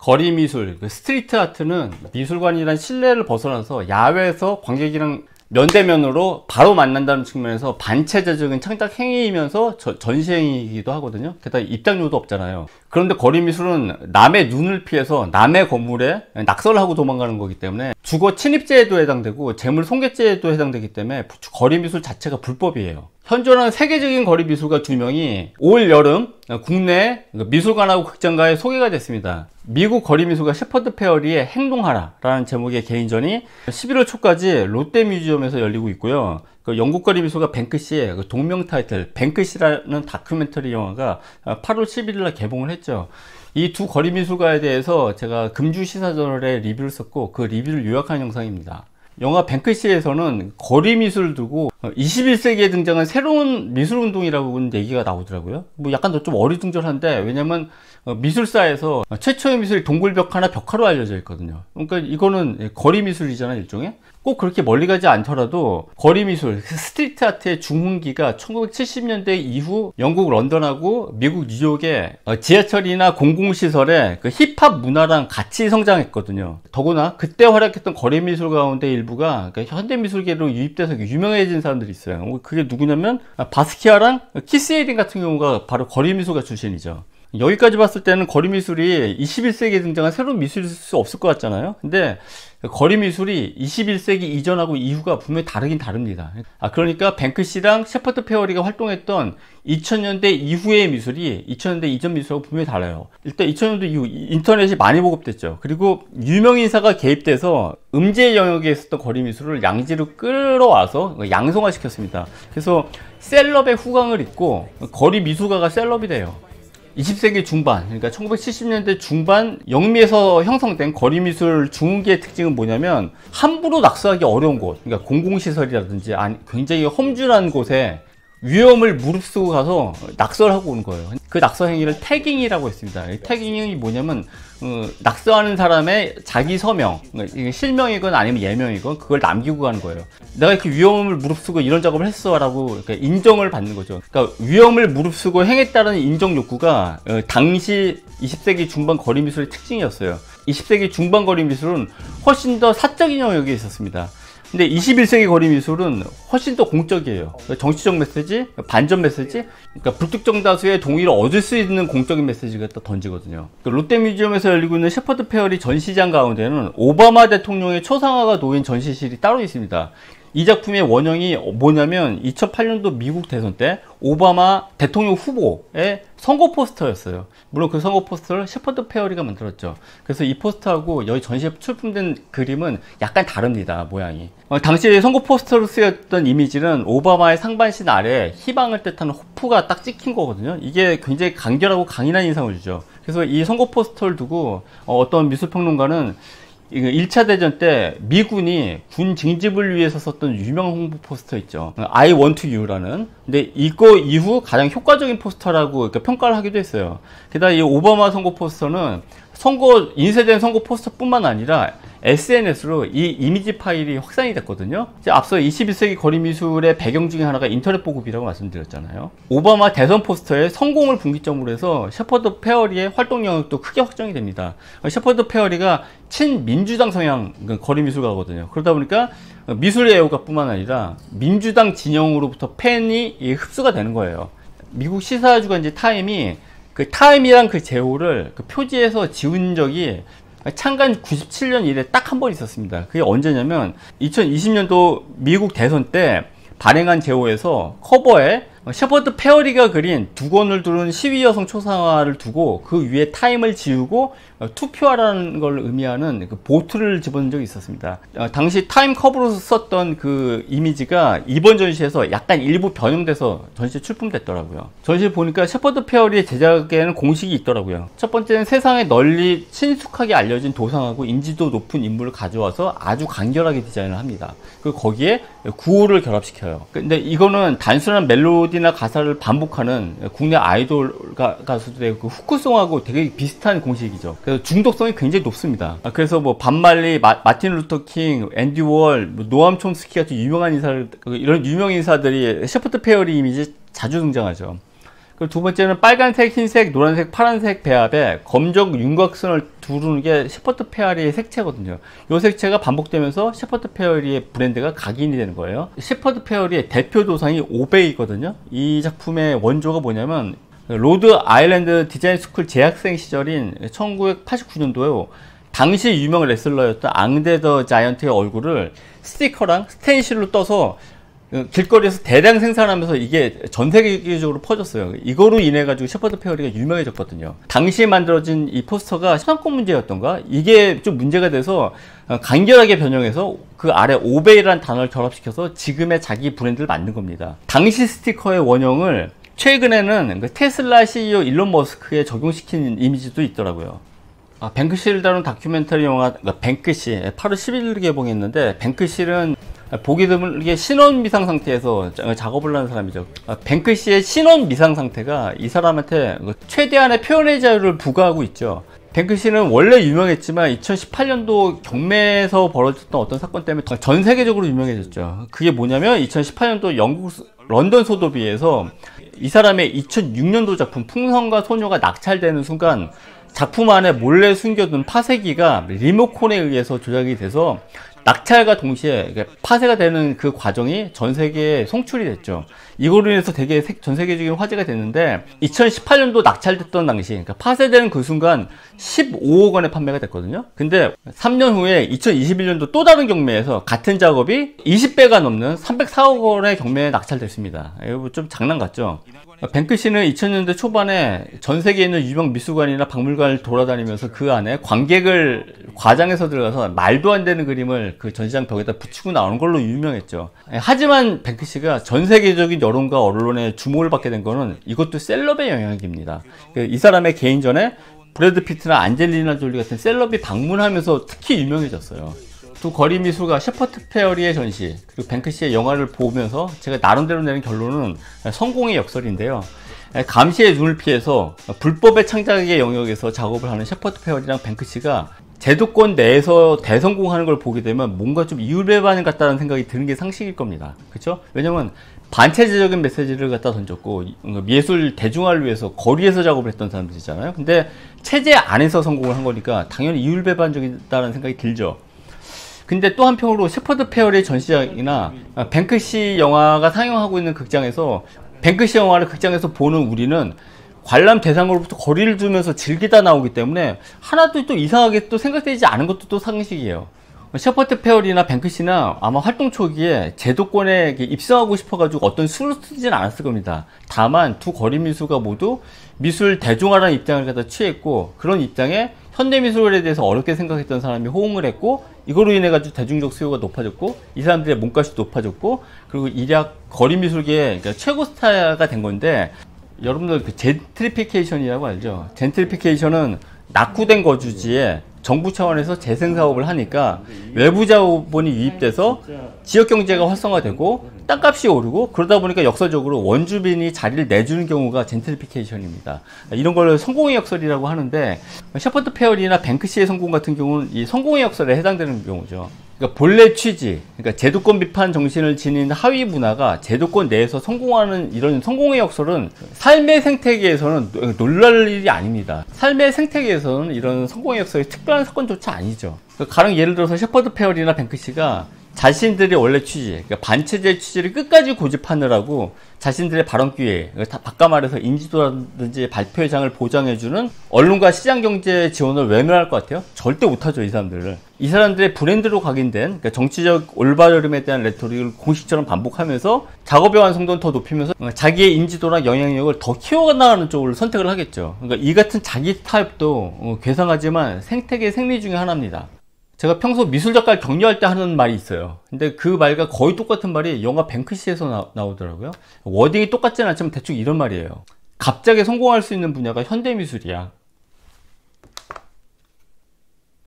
거리 미술, 스트리트 아트는 미술관이라는 실내를 벗어나서 야외에서 관객이랑 면대면으로 바로 만난다는 측면에서 반체제적인 창작 행위이면서 전시행위이기도 하거든요. 게다가 입장료도 없잖아요. 그런데 거리 미술은 남의 눈을 피해서 남의 건물에 낙서를 하고 도망가는 거기 때문에 주거 침입죄에도 해당되고 재물 손괴죄에도 해당되기 때문에 거리 미술 자체가 불법이에요. 현존하는 세계적인 거리 미술가 2명이 올 여름 국내 미술관하고 극장가에 소개가 됐습니다. 미국 거리 미술가 셰퍼드 페어리의 행동하라 라는 제목의 개인전이 11월 초까지 롯데뮤지엄에서 열리고 있고요. 영국 거리 미술가 뱅크시의 동명 타이틀 뱅크시라는 다큐멘터리 영화가 8월 11일날 개봉을 했죠. 이 두 거리 미술가에 대해서 제가 금주시사저널에 리뷰를 썼고 그 리뷰를 요약한 영상입니다. 영화 뱅크시에서는 거리 미술을 두고 21세기에 등장한 새로운 미술운동이라고는 얘기가 나오더라고요. 뭐 약간 더 좀 어리둥절한데, 왜냐면 미술사에서 최초의 미술이 동굴벽 하나 벽화로 알려져 있거든요. 그러니까 이거는 거리 미술이잖아, 일종의. 꼭 그렇게 멀리 가지 않더라도 거리 미술, 스트리트 아트의 중흥기가 1970년대 이후 영국 런던하고 미국 뉴욕의 지하철이나 공공시설에 그 힙합 문화랑 같이 성장했거든요. 더구나 그때 활약했던 거리 미술 가운데 일부가 현대 미술계로 유입돼서 유명해진 사람들이 있어요. 그게 누구냐면 바스키아랑 키스 헤링 같은 경우가 바로 거리 미술가 출신이죠. 여기까지 봤을 때는 거리 미술이 21세기에 등장한 새로운 미술일 수 없을 것 같잖아요. 근데 거리 미술이 21세기 이전하고 이후가 분명히 다르긴 다릅니다. 그러니까 뱅크시랑 셰퍼드 페어리가 활동했던 2000년대 이후의 미술이 2000년대 이전 미술하고 분명히 달라요. 일단 2000년대 이후 인터넷이 많이 보급됐죠. 그리고 유명인사가 개입돼서 음재 영역에 있었던 거리 미술을 양지로 끌어와서 양성화시켰습니다. 그래서 셀럽의 후광을 입고 거리 미술가가 셀럽이 돼요. 20세기 중반, 그러니까 1970년대 중반 영미에서 형성된 거리 미술 중흥기의 특징은 뭐냐면 함부로 낙서하기 어려운 곳, 그러니까 공공시설이라든지 굉장히 험준한 곳에 위험을 무릅쓰고 가서 낙서를 하고 오는 거예요. 그 낙서 행위를 태깅이라고 했습니다. 태깅이 뭐냐면 낙서하는 사람의 자기 서명, 실명이건 아니면 예명이건 그걸 남기고 가는 거예요. 내가 이렇게 위험을 무릅쓰고 이런 작업을 했어 라고 인정을 받는 거죠. 그러니까 위험을 무릅쓰고 행했다는 인정 욕구가 당시 20세기 중반 거리 미술의 특징이었어요. 20세기 중반 거리 미술은 훨씬 더 사적인 영역에 있었습니다. 근데 21세기 거리 미술은 훨씬 더 공적이에요. 정치적 메시지, 반전 메시지, 그러니까 불특정 다수의 동의를 얻을 수 있는 공적인 메시지가 딱 던지거든요. 롯데뮤지엄에서 열리고 있는 셰퍼드 페어리 전시장 가운데는 오바마 대통령의 초상화가 놓인 전시실이 따로 있습니다. 이 작품의 원형이 뭐냐면 2008년도 미국 대선 때 오바마 대통령 후보의 선거 포스터였어요. 물론 그 선거 포스터를 셰퍼드 페어리가 만들었죠. 그래서 이 포스터하고 여기 전시에 출품된 그림은 약간 다릅니다, 모양이. 당시 선거 포스터로 쓰였던 이미지는 오바마의 상반신 아래에 희망을 뜻하는 호프가 딱 찍힌 거거든요. 이게 굉장히 간결하고 강인한 인상을 주죠. 그래서 이 선거 포스터를 두고 어떤 미술평론가는 1차 대전 때 미군이 군 징집을 위해서 썼던 유명 홍보 포스터 있죠, I want you라는. 근데 이거 이후 가장 효과적인 포스터라고 평가를 하기도 했어요. 게다가 이 오바마 선거 포스터는 인쇄된 선거 포스터뿐만 아니라 SNS로 이 이미지 파일이 확산이 됐거든요. 앞서 21세기 거리 미술의 배경 중에 하나가 인터넷 보급이라고 말씀드렸잖아요. 오바마 대선 포스터의 성공을 분기점으로 해서 셰퍼드 페어리의 활동 영역도 크게 확정이 됩니다. 셰퍼드 페어리가 친민주당 성향 거리 미술가거든요. 그러다 보니까 미술의 애호가 뿐만 아니라 민주당 진영으로부터 팬이 흡수가 되는 거예요. 미국 시사주간지 타임이 그 타임이랑 그 제호를 그 표지에서 지운 적이 창간 97년 이래 딱 한 번 있었습니다. 그게 언제냐면 2020년도 미국 대선 때 발행한 제호에서 커버에 셰퍼드 페어리가 그린 두 권을 두른 시위 여성 초상화를 두고 그 위에 타임을 지우고 투표하라는 걸 의미하는 그 보트를 집어넣은 적이 있었습니다. 당시 타임 커버로 썼던 그 이미지가 이번 전시에서 약간 일부 변형돼서 전시에 출품됐더라고요. 전시를 보니까 셰퍼드 페어리의 제작에는 공식이 있더라고요. 첫 번째는 세상에 널리 친숙하게 알려진 도상하고 인지도 높은 인물을 가져와서 아주 간결하게 디자인을 합니다. 그리고 거기에 구호를 결합시켜요. 근데 이거는 단순한 멜로디 나 가사를 반복하는 국내 아이돌 가수들의 그 후크송하고 되게 비슷한 공식이죠. 그래서 중독성이 굉장히 높습니다. 그래서 뭐 밤말리, 마틴 루터 킹, 앤디 워홀, 뭐 노암 촘스키 같은 유명한 인사들, 이런 유명 인사들이 셰퍼드 페어리 이미지 자주 등장하죠. 그리고 두 번째는 빨간색, 흰색, 노란색, 파란색 배합에 검정 윤곽선을 두르는 게 셰퍼드 페어리의 색채거든요. 이 색채가 반복되면서 셰퍼드 페어리의 브랜드가 각인이 되는 거예요. 셰퍼드 페어리의 대표 도상이 오베이거든요. 이 작품의 원조가 뭐냐면 로드 아일랜드 디자인 스쿨 재학생 시절인 1989년도에 당시 유명 레슬러였던 앙데 더 자이언트의 얼굴을 스티커랑 스텐실로 떠서 길거리에서 대량 생산하면서 이게 전 세계적으로 퍼졌어요. 이거로 인해 가지고 셰퍼드 페어리가 유명해졌거든요. 당시에 만들어진 이 포스터가 수상권 문제였던가 이게 좀 문제가 돼서 간결하게 변형해서 그 아래 오베이라는 단어를 결합시켜서 지금의 자기 브랜드를 만든 겁니다. 당시 스티커의 원형을 최근에는 테슬라 CEO 일론 머스크에 적용시킨 이미지도 있더라고요. 뱅크시를 다룬 다큐멘터리 영화 뱅크시 8월 11일 개봉했는데, 뱅크시는 보기 드물게 신원 미상 상태에서 작업을 하는 사람이죠. 뱅크시의 신원 미상 상태가 이 사람한테 최대한의 표현의 자유를 부과하고 있죠. 뱅크시는 원래 유명했지만 2018년도 경매에서 벌어졌던 어떤 사건 때문에 전 세계적으로 유명해졌죠. 그게 뭐냐면 2018년도 영국 런던 소더비에서 이 사람의 2006년도 작품 풍선과 소녀가 낙찰되는 순간 작품 안에 몰래 숨겨둔 파쇄기가 리모컨에 의해서 조작이 돼서 낙찰과 동시에 파쇄가 되는 그 과정이 전 세계에 송출이 됐죠. 이거로 인해서 되게 전 세계적인 화제가 됐는데 2018년도 낙찰됐던 당시, 그러니까 파쇄되는 그 순간 15억 원에 판매가 됐거든요. 근데 3년 후에 2021년도 또 다른 경매에서 같은 작업이 20배가 넘는 304억 원의 경매에 낙찰됐습니다. 이거 좀 장난 같죠? 뱅크시는 2000년대 초반에 전 세계에 있는 유명 미술관이나 박물관을 돌아다니면서 그 안에 관객을 과장해서 들어가서 말도 안 되는 그림을 그 전시장 벽에다 붙이고 나오는 걸로 유명했죠. 하지만 뱅크시가 전 세계적인 여론과 언론의 주목을 받게 된 거는 이것도 셀럽의 영향입니다. 이 사람의 개인전에 브래드 피트나 안젤리나 졸리 같은 셀럽이 방문하면서 특히 유명해졌어요. 두 거리 미술가 셰퍼드 페어리의 전시 그리고 뱅크시의 영화를 보면서 제가 나름대로 내린 결론은 성공의 역설인데요. 감시의 눈을 피해서 불법의 창작의 영역에서 작업을 하는 셰퍼드 페어리랑 뱅크시가 제도권 내에서 대성공하는 걸 보게 되면 뭔가 좀 이율배반 같다는 생각이 드는 게 상식일 겁니다. 그렇죠? 왜냐면 반체제적인 메시지를 갖다 던졌고 예술 대중화를 위해서 거리에서 작업을 했던 사람들이잖아요. 근데 체제 안에서 성공을 한 거니까 당연히 이율배반적이다는 생각이 들죠. 근데 또 한편으로 셰퍼드 페어리 전시장이나 뱅크시 영화가 상영하고 있는 극장에서 뱅크시 영화를 극장에서 보는 우리는 관람 대상으로부터 거리를 두면서 즐기다 나오기 때문에 하나도 또 이상하게 또 생각되지 않은 것도 또 상식이에요. 셰퍼드 페어리나 뱅크시나 아마 활동 초기에 제도권에 입성하고 싶어가지고 어떤 수를 쓰진 않았을 겁니다. 다만 두 거리 미술가 모두 미술 대중화라는 입장을 갖다 취했고 그런 입장에 현대미술에 대해서 어렵게 생각했던 사람이 호응을 했고 이거로 인해 가지고 대중적 수요가 높아졌고 이 사람들의 몸값이 높아졌고 그리고 일약 거리미술계의 그러니까 최고 스타가 된 건데, 여러분들 그 젠트리피케이션이라고 알죠? 젠트리피케이션은 낙후된 거주지에 정부 차원에서 재생사업을 하니까 외부 자본이 유입돼서 지역경제가 활성화되고 땅값이 오르고 그러다 보니까 역설적으로 원주민이 자리를 내주는 경우가 젠트리피케이션입니다. 이런 걸 성공의 역설이라고 하는데 셰퍼드 페어리나 뱅크시의 성공 같은 경우는 이 성공의 역설에 해당되는 경우죠. 그러니까 본래 취지, 그러니까 제도권 비판 정신을 지닌 하위 문화가 제도권 내에서 성공하는 이런 성공의 역설은 삶의 생태계에서는 놀랄 일이 아닙니다. 삶의 생태계에서는 이런 성공의 역설이 특별한 사건조차 아니죠. 그러니까 가령 예를 들어서 셰퍼드 페어리나 뱅크시가 자신들의 원래 취지, 그러니까 반체제 취지를 끝까지 고집하느라고 자신들의 발언 기회, 바깥 말해서 인지도라든지 발표의 장을 보장해주는 언론과 시장경제 지원을 외면할 것 같아요? 절대 못하죠, 이 사람들을. 이 사람들의 브랜드로 각인된 그러니까 정치적 올바름에 대한 레토릭을 공식처럼 반복하면서 작업의 완성도는 더 높이면서 자기의 인지도나 영향력을 더 키워나가는 쪽을 선택을 하겠죠. 그러니까 이 같은 자기 타입도 괴상하지만 생태계 생리 중에 하나입니다. 제가 평소 미술작가를 격려할 때 하는 말이 있어요. 근데 그 말과 거의 똑같은 말이 영화 뱅크시에서 나오더라고요. 워딩이 똑같진 않지만 대충 이런 말이에요. 갑자기 성공할 수 있는 분야가 현대미술이야.